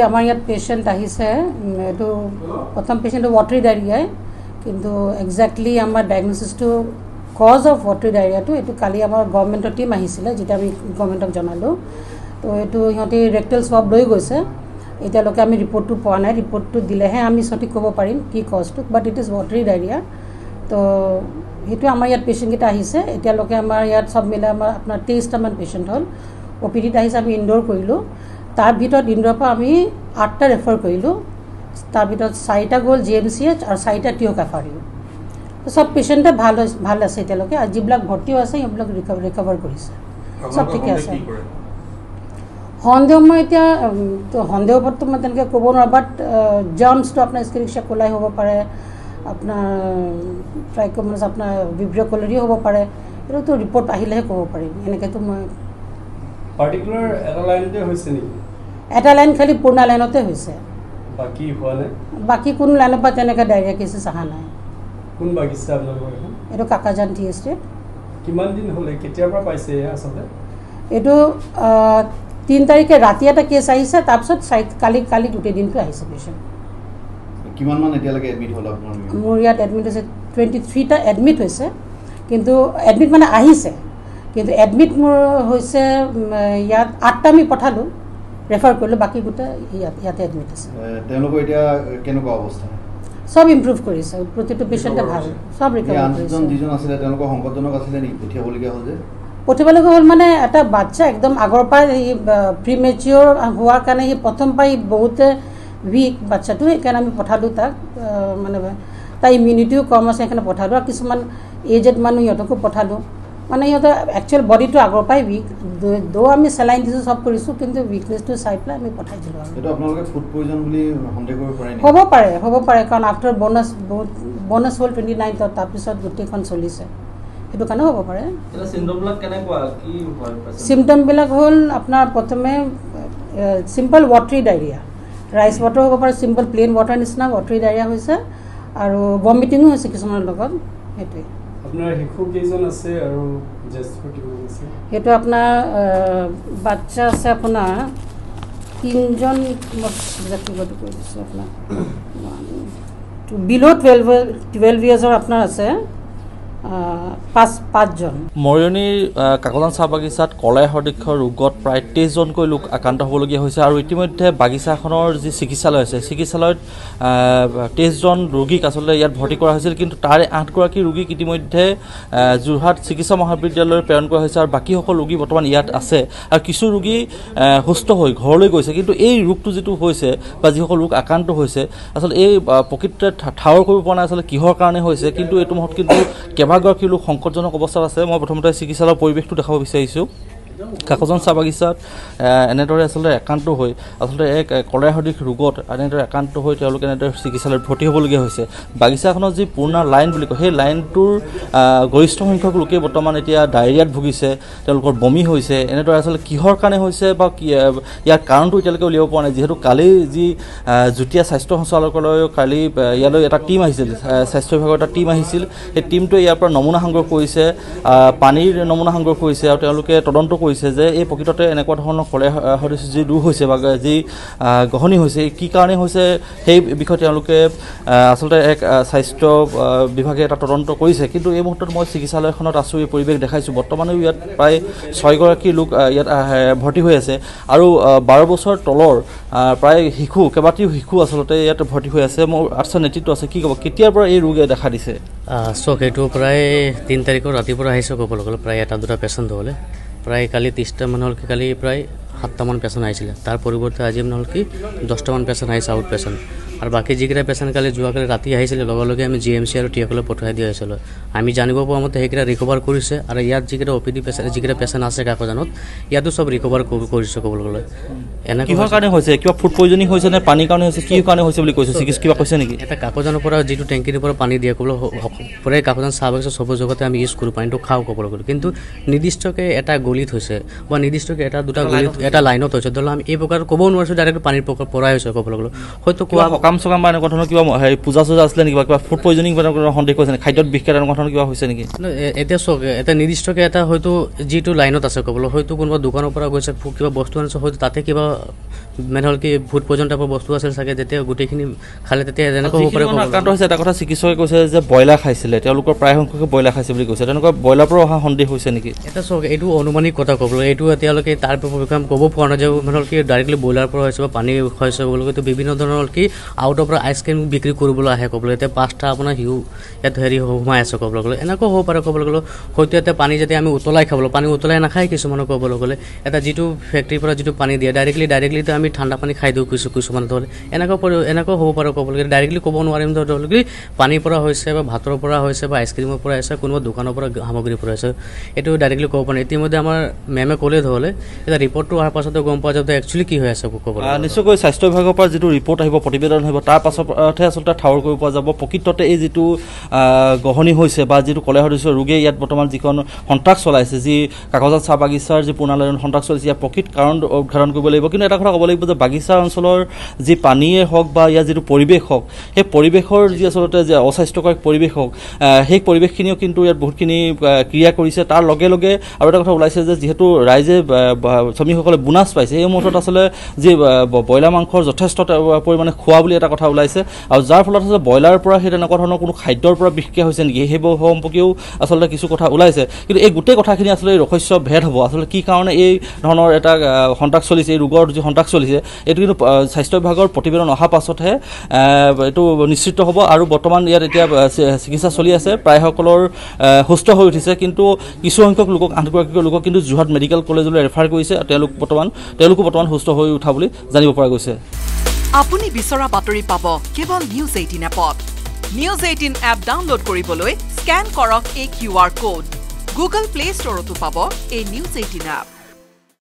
Actually, our patient is the patient watery diarrhea. Exactly, our diagnosis to cause of watery diarrhea to our government team government of Jonalo. To rectal swab report to Pana, report to Dileha, cause but it is watery diarrhea. So, patient it taste patient hall. OPD indoor तार भीतर दिनरा पर आमी 8টা refer কইলো তার ভিতর 6টা গল জিএমসিএইচ আর 6টা টিওকাফারিও সব পেশেন্টে ভালো ভালো আছে তেলকে আর জিবলাক ভর্তিও আছে ইবলাক রিকভার করিছে সব ঠিক আছে হন্দেও মই এটা তো হন্দেও বর্তমানে তেনকে কব না বাট জার্মস তো আপনা স্ক্রিনশট কোলাই হবো পারে আপনা ট্রাইকোমোনাস আপনা ভিব্রিও কোলারি হবো পারে এর তো রিপোর্ট আহিলেহে কব পারি এনেকে তো মই particular airline তে হইছে নাকি এটা লাইন খালি পূর্ণা লাইনতে হইছে বাকি হলে বাকি কোন লাইনে পাতেনেকা ডাইরিয়া কেস সাহা নাই কোন বাগিচা আপনার এটো কাকজান টি এস্টেট কিমান দিন হলে কেতিয়া পা পাইছে আসলে এটো 3 তারিখে রাতি এটা কেস আইছে তারপর কালি কালি দুটে দিন পে আইছে পেশেন্ট কিমান মান এটা লাগে এডমিট হল আপনার মোরিয়াত এডমিট হইছে 23 টা এডমিট হইছে কিন্তু এডমিট মানে আইছে কিন্তু এডমিট হইছে ইয়াত 8টা মি পঠালো রেফার করলো বাকি গুটা ইয়াতে এডমিট আছে তেলক এটা কেন অবস্থা সব ইমপ্রুভ কৰিছে প্রত্যেকটো পেশেন্টে ভাল সব রিকভার কৰিছে দুজন দুজন আছিল তেলক সংকটজনক আছিল নি পঠিয়া বলিকা হল যে পঠিয়াবলে হল মানে এটা বাচ্চা একদম আগৰ পাই প্রিমেচিউর হোৱাৰ কাৰণে ই প্ৰথম পাই বহুত উইক বাচ্চাটো একাৰণে আমি পঠালো তাক মানে তাই ইমিউনিটিও কম আছে একাৰণে পঠালো আৰু কিছুমান এজেড মানুহ ইহঁতকো পঠালো মানে ইয়া actual body to agro pay weak do ami saline disu sob korisu kintu weakness to saipla ami pathai dilu eto apnaloge food poison boli hande kor pare ni hobo pare kon after bonus hol 29 ta episode gutte kon solise eto kane hobo pare eta symptom la kane ko ki symptom bilak hol apnar prothome simple watery diarrhea rice water hobo pare simple plain water nisna watery diarrhea hoise aru vomiting hoise kisuman logot etoi আপনার হিকু কেজন আছে আর just ফটিও আছে এটা আপনার বাচ্চা আছে আপনার তিনজন ব্যক্তিগত কইছে আপনার টু বিলো 12 ইয়ার্স আর আপনার আছে পাঁচ জন ময়নি কাকজান চা বাগিচাত কলাই হদিক্ষ রোগত প্রায় 23 জন কই লোক আক্রান্ত হবলগিয়া হইছে আর ইতিমধ্যে বাগিচাখনৰ যে চিকিৎসালয় আছে চিকিৎসালয়ত 23 জন ৰোগীক আসলে ইয়াত ভৰ্তি কৰা হৈছিল কিন্তু তাৰে 8 গৰাকী ৰোগীক ইতিমধ্যে যোৰহাট চিকিৎসা মহাবিদ্যালয়ৰ প্ৰেৰণ কৰা হৈছে আৰু বাকি সকল ৰোগী বৰ্তমান ইয়াত আছে আৰু কিছু ৰোগী সুস্থ হৈ ঘৰলৈ গৈছে কিন্তু এই ৰোগটো যেটো হৈছে বা যি সকল লোক আক্রান্ত হৈছে আসলে এই প্ৰকৃততে ঠাৱৰ কৰিব পৰা নাই আসলে কিহৰ কাৰণে হৈছে কিন্তু এটো মহত কিন্তু ভাগৰ কি লোক সংকটজনক অৱস্থা আছে মই প্ৰথমতে চিকিৎসালয় পৰিৱেশটো দেখাব বিচাৰিছো কাকজান চা বাগিচাত এনেদৰে আসলে একান্ত হৈ আসলে এক কলাহদিক ৰোগত এনেদৰে একান্ত হৈ তেওঁলোকে এনেদৰে চিকিৎসালয়ত ভৰ্তি হ'বলগীয়া হৈছে বাগিচাখনৰ যি পূৰ্ণ লাইন বুলি কয় সেই লাইনটোৰ গৰিষ্ঠ সংখ্যক লোকে বৰ্তমান এতিয়া ডায়েৰিয়াত ভুগিছে তেওঁলোকৰ বমি হৈছে এনেদৰে আসলে কিহৰ কাৰণে হৈছে বা ইয়াৰ কাৰণটো তেওঁলোকে উলিয়াব পৰা নাই যেহেতু কালি যি জুটিয়া স্বাস্থ্য সঞ্চালকালয় কালি ইয়ালৈ এটা টিম আহিছিল স্বাস্থ্য বিভাগৰ এটা টিম আহিছিল সেই টিমটো ইয়াৰ পৰা নমুনা সংগ্ৰহ কৰিছে পানীৰ নমুনা সংগ্ৰহ কৰিছে আৰু তেওঁলোকে তদন্ত কৈছে যে এই পকিটতে এনেকুৱা ধৰণৰ কলে হৰিছে যে ৰোগ হৈছে বা যে গহনি হৈছে কি কাৰণে হৈছে সেই বিষয়ে তেওঁলোকে আসলে এক স্বাস্থ্য বিভাগে এটা তদন্ত কৰিছে কিন্তু এই মুহূৰ্তত মই চিকিৎসালয়খনত আছো এই পৰিৱেশ দেখাইছো বৰ্তমানেও ইয়াত প্ৰায় 6 গৰাকী লোক ইয়াত ভৰ্তি হৈ আছে আৰু 12 বছৰ তলৰ প্ৰায় শিশু কেবাটিও শিশু আসলে ইয়াত ভৰ্তি হৈ আছে মোৰ আৰ্চন নেতৃত্ব আছে কি কব কেতিয়াৰ পৰা এই ৰোগে দেখা দিছে সকেটো প্ৰায় 3 তাৰিখৰ ৰাতিপুৱা আহিছে কবল প্ৰায় এটা দুটা পেশেন্ট হ'লে প্রায় কালি 30টা মান হল কালি প্রায় 7টা মান পেশেন্ট আইছিল তার পরিবর্তে আজি মান হল কি 10টা মান পেশেন্ট আইছে আউট পেশেন্ট আর বাকি যেগিরা পেশেন্ট কালি যোৱাকালি ৰাতি আহিছিল লগলগে আমি জিএমসি আৰু টিএকলে পঠাই দিয়া হৈছিল আমি জানিব পৰা মতে হেগিরা ৰিকভাৰ কৰিছে আৰু ইয়াত যেগিরা ওপিডি পেশেন্ট যেগিরা পেশেন্ট আছে কাকজানত ইয়াতো সব ৰিকভাৰ কৰিছে কবলগলে এনে কিহৰ কাৰণে হৈছে কিবা ফুড পয়জনিং হৈছে নে পানীৰ কাৰণে হৈছে কি কাৰণে হৈছে বুলি কৈছে চিকিৎসক কিবা কৈছে নেকি এটা কাকজানৰ পৰা যেটো টেংকিৰ পৰা পানী দিয়া কবল পৰে কাকজান সাবেক সব জগতে আমি ইউজ কৰো পানীটো খাও কবলগলে কিন্তু নিৰ্দিষ্টকে এটা গলিত হৈছে বা নিৰ্দিষ্টকে এটা দুটা গলিত এটা লাইনত হৈছে দল আমি এই প্ৰকাৰ কব নোৱাৰিছো ডাইৰেক্ট পানীৰ পৰা পৰাই হৈছে কবলগলে হয়তো কোৱা কাম সকাম মানে ঘটনা কিবা এই পূজা সূজা আসলে কিবা কিবা ফুড পয়জনিং বনা সন্দেহ কৈছে খাদ্যত বিস্কারণ ঘটনা কিবা হৈছে নেকি এটা সক এটা নির্দিষ্টকে এটা হয়তো জিটো লাইনত আছে কবল হয়তো কোনবা দোকানৰ পৰা গৈছে কিবা বস্তু আনছে হয়তো তাতে কিবা মেনহল কি ফুড পয়জন টাইপৰ বস্তু আছে লাগে যেতে গুটেখিনি খালে তেতে এনেকৈ ওপৰে কাণ্ড হৈছে এটা কথা চিকিৎসকে কৈছে যে বয়লা খাইছিলে তেওঁলোকৰ প্ৰায় সংখ্যক বয়লা খাইছে বুলি কৈছে তেনেকৈ বয়লা পৰা অহা সন্দেহ হৈছে নেকি এটা সক এইটো অনুমানিক কথা কবল এইটো তেওঁলোকে তাৰ প্ৰক্ৰম কব পৰা যাব মেনহল কি ডাইৰেক্টলি বয়লাৰ পৰা হৈছে বা পানী খাইছে বলকৈ তো বিভিন্ন ধৰণৰ কি আউট অফ আইসক্রিম বিক্রি করবলে আহে কবলে এতে পাঁচটা আপোনাৰ হিউ ইয়াত হেৰি সোমাই আছে কবলে গ'লে এনেকৈ হ'ব পাৰে কবলে গ'লে হয়তো এটা পানী যাতে আমি উতলাই খাবলৈ পানী উতলাই নাখায় কিছুমান কবলে গ'লে এটা যিটো ফেক্টৰীৰ পৰা যিটো পানী দিয়ে ডাইৰেক্টলি তো আমি ঠাণ্ডা পানী খাই দিওঁ কিছুমান ধৰে এনেকৈ হ'ব পাৰে কবলে গ'লে ডাইৰেক্টলি ক'ব নোৱাৰিম ধৰক কি পানীৰ পৰা হৈছে বা ভাতৰ পৰা হৈছে বা আইসক্রিমৰ পৰা আছে কোনোবা দোকানৰ পৰা সামগ্ৰীৰ পৰা আছে এইটো ডাইৰেক্টলি ক'ব পাৰে ইতিমধ্যে আমাৰ মেমে ক'লে ধৰলে এটা ৰিপৰ্টটো অহাৰ পাছতে গম পোৱা যাব একচুৱেলি কি হৈ আছে কবলে নিশ্চয়কৈ স্বাস্থ্য বিভাগৰ পৰা যিটো ৰিপৰ্ট আহিব প্ৰতিবেদন হ'ব তাৰ পাছতে আসলে ঠাৱৰ কৰিব পৰা যাব প্ৰকৃততে এই যিটো গহনি হৈছে বা যিটো কলেহৰ হৈছে ৰোগে ইয়াত বৰ্তমান যিখন সন্ত্ৰাস চলাইছে যি কাকজান চাহ বাগিচাৰ যি পুনৰালয়ন সন্ত্ৰাস চলিছে ইয়াৰ প্ৰকৃত কাৰণ উদ্ঘাটন কৰিব লাগিব কিন্তু এটা কথা ক'ব লাগিব যে বাগিচা অঞ্চলৰ যি পানীয়ে হওক বা ইয়াৰ যিটো পৰিৱেশ হওক সেই পৰিৱেশৰ যি আচলতে যে অস্বাস্থ্যকৰ পৰিৱেশ হওক সেই পৰিৱেশখিনিও কিন্তু ইয়াত বহুতখিনি ক্ৰিয়া কৰিছে তাৰ লগে লগে আৰু এটা কথা ওলাইছে যে যিহেতু ৰাইজে শ্ৰমিকসকলে বোনাছ পাইছে এই মুহূৰ্তত আচলতে যি ব্ৰইলাৰ মাংসৰ যথেষ্ট পৰিমাণে খোৱা বুলি এটা কথা ওলাইছে আৰু যাৰ ফলত আচলতে বয়লাৰ পৰা সেই তেনেকুৱা ধৰণৰ কোনো খাদ্যৰ পৰা বিক্ৰিয়া হৈছে নেকি সেইবোৰ সম্পৰ্কেও আচলতে কিছু কথা ওলাইছে কিন্তু এই গোটেই কথাখিনি আচলতে ৰহস্য ভেদ হ'ব আচলতে কি কাৰণে এই ধৰণৰ এটা সন্ত্ৰাস চলিছে এই ৰোগৰ যি সন্ত্ৰাস চলিছে এইটো কিন্তু স্বাস্থ্য বিভাগৰ প্ৰতিবেদন অহা পাছতহে এইটো নিশ্চিত হ'ব আৰু বৰ্তমান ইয়াত এতিয়া চিকিৎসা চলি আছে প্ৰায়সকলৰ সুস্থ হৈ উঠিছে কিন্তু কিছু সংখ্যক লোকক 8 গৰাকী লোকক কিন্তু যোৰহাট মেডিকেল কলেজলৈ ৰেফাৰ কৰিছে তেওঁলোকো বৰ্তমান সুস্থ হৈ উঠা বুলি জানিব পৰা গৈছে আপুনি বিচৰা বাতৰি পাব কেৱল নিউজ 18 এপত নিউজ 18 এপ ডাউনলোড কৰিবলৈ স্ক্যান কৰক এই কিউআৰ কোড গুগল প্লে ষ্টৰতো পাব এই নিউজ 18 এপ